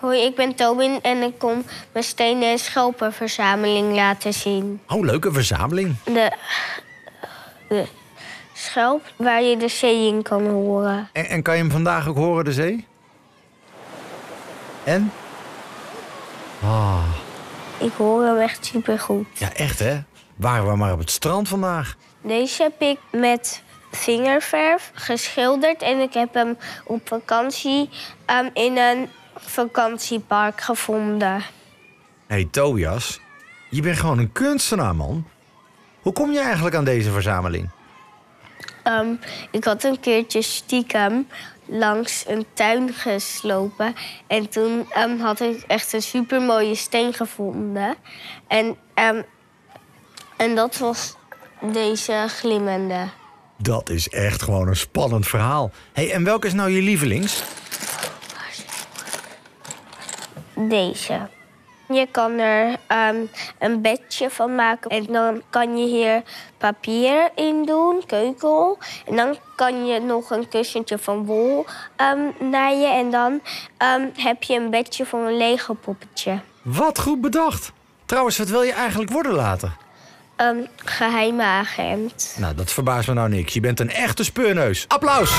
Hoi, ik ben Tobin en ik kom mijn stenen- en schelpenverzameling laten zien. Oh, leuke verzameling. De schelp waar je de zee in kan horen. En kan je hem vandaag ook horen, de zee? En? Ah. Ik hoor hem echt supergoed. Ja, echt hè? Waren we maar op het strand vandaag. Deze heb ik met vingerverf geschilderd en ik heb hem op vakantie in een vakantiepark gevonden. Hé, Tobias, je bent gewoon een kunstenaar, man. Hoe kom je eigenlijk aan deze verzameling? Ik had een keertje stiekem langs een tuin geslopen. En toen had ik echt een supermooie steen gevonden. En dat was deze glimmende. Dat is echt gewoon een spannend verhaal. Hey, en welke is nou je lievelings? Deze. Je kan er een bedje van maken. En dan kan je hier papier in doen, keukel. En dan kan je nog een kussentje van wol naaien. En dan heb je een bedje van een Lego poppetje. Wat goed bedacht. Trouwens, wat wil je eigenlijk worden later? Geheime agent. Nou, dat verbaast me nou niks. Je bent een echte speurneus. Applaus!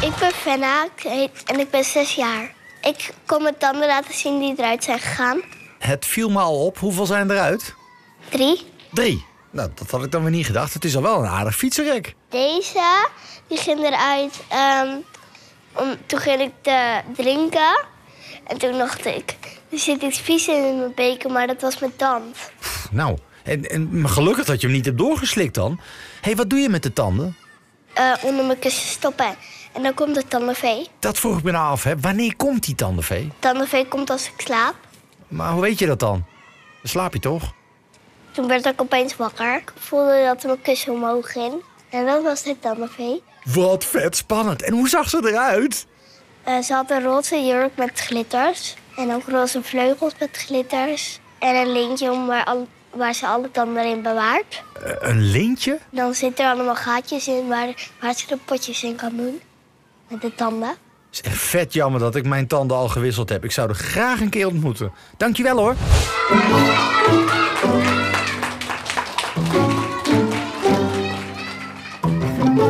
Ik ben Fenna en ik ben 6 jaar. Ik kon mijn tanden laten zien die eruit zijn gegaan. Het viel me al op. Hoeveel zijn eruit? 3. 3? Nou, dat had ik dan weer niet gedacht. Het is al wel een aardig fietsenrek. Deze, die ging eruit. Toen ging ik te drinken. En toen dacht ik, er zit iets vies in mijn beker, maar dat was mijn tand. Pff, nou, maar gelukkig dat je hem niet hebt doorgeslikt dan. Hé, wat doe je met de tanden? Onder mijn kussen stoppen. En dan komt het tandenvee. Dat vroeg ik me nou af, hè. Wanneer komt die tandenvee? Tandenvee komt als ik slaap. Maar hoe weet je dat dan? Dan slaap je toch? Toen werd ik opeens wakker. Ik voelde dat er mijn kussen omhoog ging. En dat was het tandenvee. Wat vet spannend. En hoe zag ze eruit? Ze had een roze jurk met glitters. En ook roze vleugels met glitters. En een lintje waar ze alle tanden in bewaart. Een lintje? Dan zitten er allemaal gaatjes in waar ze de potjes in kan doen. Met de tanden. Het is echt vet jammer dat ik mijn tanden al gewisseld heb. Ik zou er graag een keer ontmoeten. Dankjewel hoor.